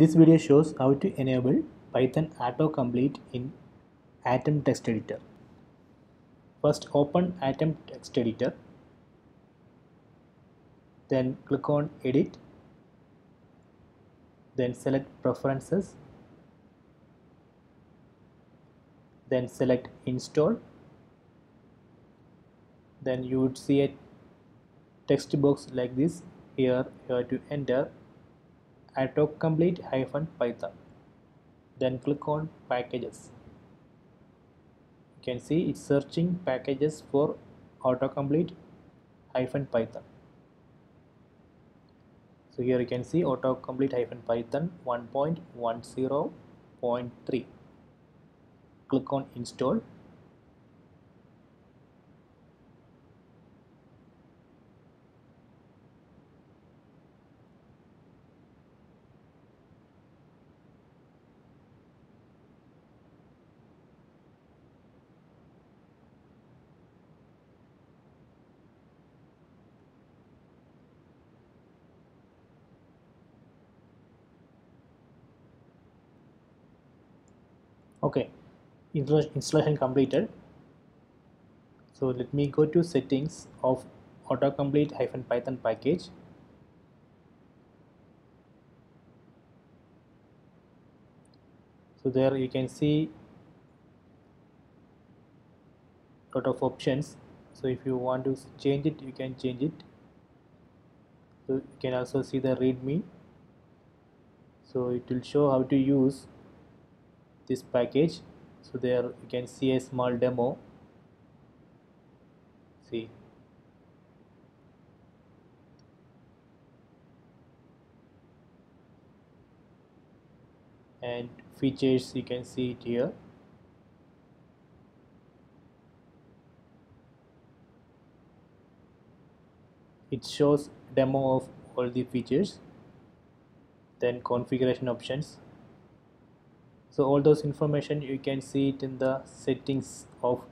This video shows how to enable Python autocomplete in Atom text editor. First, open Atom text editor. Then click on Edit. Then select Preferences. Then select Install. Then you would see a text box like this. Here you have to enter AutoComplete-Python. Then click on Packages. You can see it's searching packages for AutoComplete-Python. So here you can see AutoComplete-Python 1.10.3. Click on Install. Okay, installation completed. So let me go to settings of AutoComplete-Python package. So there you can see lot of options. So if you want to change it, you can change it. So you can also see the README. So it will show how to use this package. So there you can see a small demo. See, and features you can see it here. It shows demo of all the features, then configuration options. So all those information you can see it in the settings of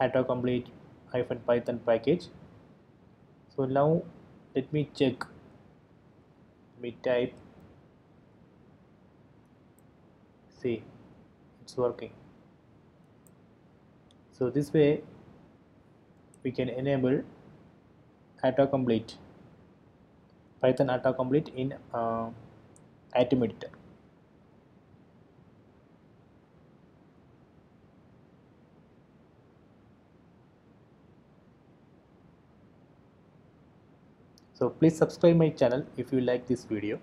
AutoComplete-Python package. So now let me check. Let me type. See, it's working. So this way we can enable Python autocomplete in Atom editor. So please subscribe my channel if you like this video.